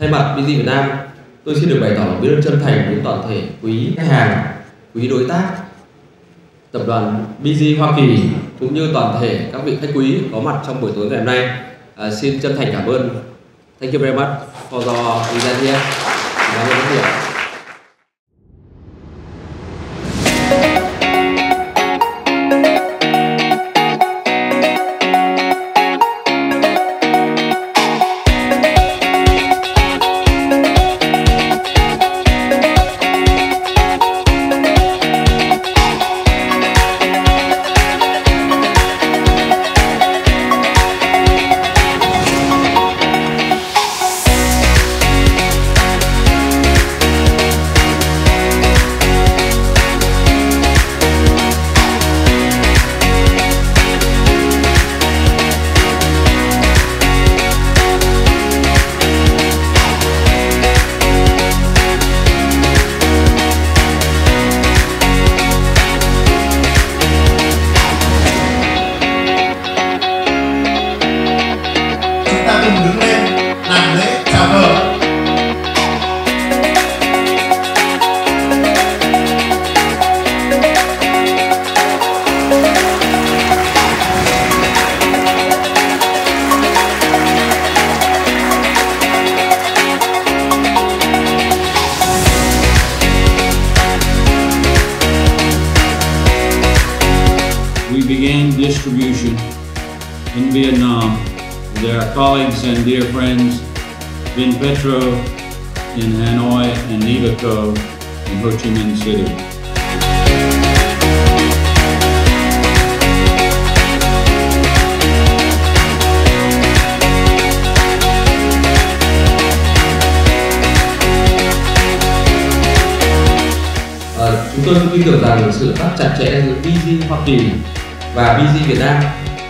Thay mặt BG Việt Nam, tôi xin được bày tỏ lòng biết ơn chân thành đến toàn thể quý khách hàng, quý đối tác, tập đoàn BG Hoa Kỳ cũng như toàn thể các vị khách quý có mặt trong buổi tối ngày hôm nay. Xin chân thành cảm ơn. Thank you very much for your presence here. Cảm ơn rất nhiều. We began distribution in Vietnam with our colleagues and dear friends VNPetro in Hanoi and Nvico in Ho Chi Minh City. Chúng tôi tin tưởng rằng sự hợp tác chặt chẽ giữa BG Hoa Kỳ và BG Việt Nam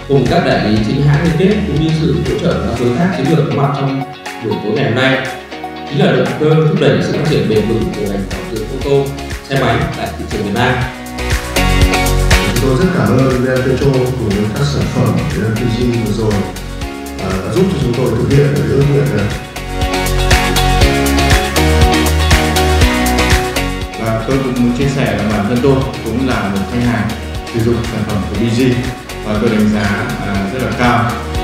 cùng các đại lý chính hãng liên kết cũng như sự hỗ trợ các đối tác chiến lược có mặt trong buổi tối ngày hôm nay chính là động cơ thúc đẩy sự phát triển bền vững của ngành sản xuất ô tô, xe máy tại thị trường Việt Nam. Chúng tôi rất cảm ơn VNPetro cùng với các sản phẩm VNPetro vừa rồi đã giúp cho chúng tôi thực hiện được ước nguyện này. Tôi cũng muốn chia sẻ là bản thân tôi cũng là một khách hàng sử dụng sản phẩm của BG và tôi đánh giá rất là cao.